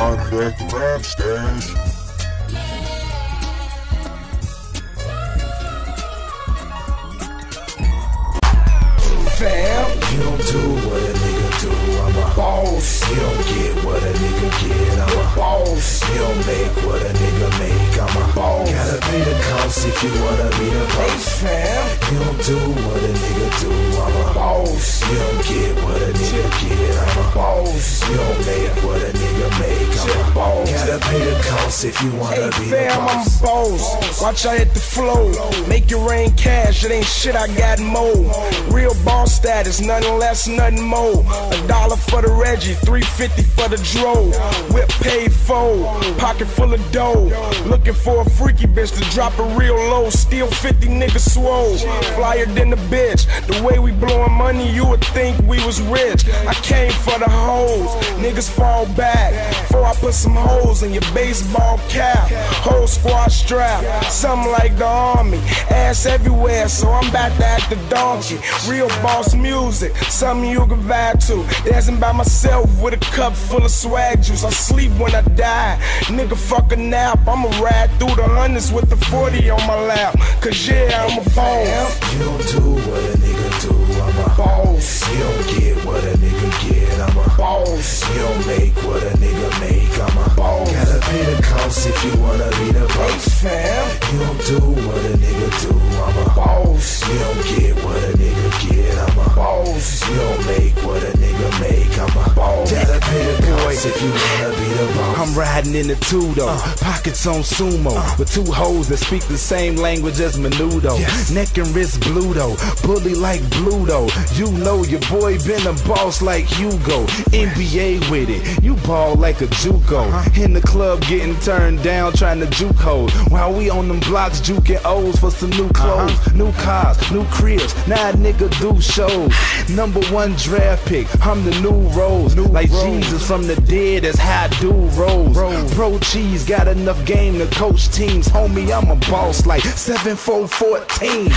I'm back rap stash. You don't do what a nigga do, I'm a boss. You don't get what a nigga get, I'm a boss. You don't make what a nigga make, I'm a boss. Gotta pay the cost if you wanna be the boss. You don't do what a nigga do, I'm a boss. You don't get what a nigga get, I'm a boss. You don't make what a nigga make, I'm a boss. Gotta pay the cost if you wanna be the boss. I'm a boss, watch I hit the flow. Make it rain cash, it ain't shit, I got more. Real boss status, nothing less, nothing more. $1 for the Reggie, $3.50 for the dro. Whip paid full, pocket full of dough. Looking for a freaky bitch to drop it real low. Steal 50 niggas swole, flyer than the bitch. The way we blowing money, you would think we was rich. I came for the hoes, niggas fall back. Before I put some holes in your baseball cap. Whole squad strap, something like the Army. Ass everywhere, so I'm about to act the donkey. Real boss music, something you can vibe to. Dancing by myself with a cup full of swag juice. I sleep when I die, nigga fuck a nap. I'ma ride through the hundreds with the 40 on my lap. Cause yeah, I'm a boss. You don't do what a nigga do, I'm a boss. You don't get what a nigga get, I'm a boss. You don't make what a nigga make, I'm a boss. Gotta pay the cost if you wanna be the boss. You don't do what a nigga do, I'm a boss. You don't get what a nigga get, I'm a boss. You don't make what a nigga make, I'm a boss. Gotta pay the cost if you wanna be the boss. I'm riding in the Tudo, pockets on sumo, with two hoes that speak the same language as Menudo. Yes. Neck and wrist Bluto, bully like Bluto. You know your boy been a boss like Hugo. NBA with it, you ball like a Juco. In the club getting turned down trying to juke hoes, while we on them blocks juking O's for some new clothes, new cars, new cribs. Now a nigga do shows. #1 draft pick, I'm the new Rose. Like Jesus from the dead, that's how I do rolls. Pro cheese, got enough game to coach teams. Homie, I'm a boss like 7-4-14.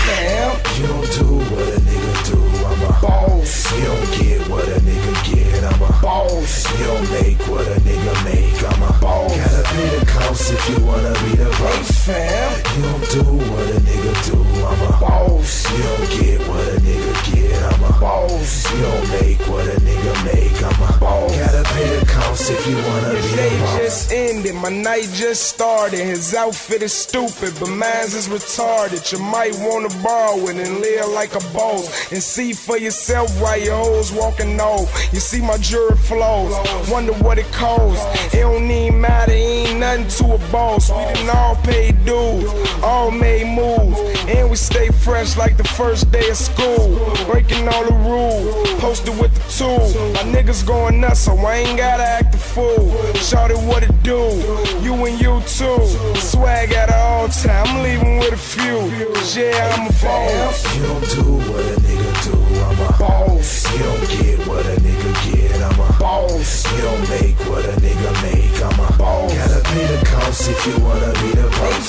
You don't do what a nigga do, I'm a boss. You don't get what a nigga get, I'm a boss. You don't make what a nigga make, I'm a boss. Gotta pay the cost if you wanna be the boss. You don't do what a nigga do, I'm a boss. You don't get what a nigga get, I'm a boss. You don't make what a nigga make, I'm a boss. Gotta pay the cost if you wanna be the boss. Just ended, my night just started. His outfit is stupid, but mine's is retarded. You might wanna borrow it and live like a boss, and see for yourself while your hoes walking off. You see my jewelry flows, wonder what it costs. It don't even matter, ain't nothing to a boss. We done all paid dues, all made moves, and we stay fresh like the first day of school. Breaking all the rules, posted with the tool. My niggas going nuts, so I ain't gotta act a fool. Shout it what it do, you and you too. Swag at all time, I'm leaving with a few. Yeah, I'm a boss. You don't do what a nigga do, I'm a boss. You don't get what a nigga get, I'm a boss. You don't make what a nigga make, I'm a boss. Gotta pay the cost if you wanna be the boss.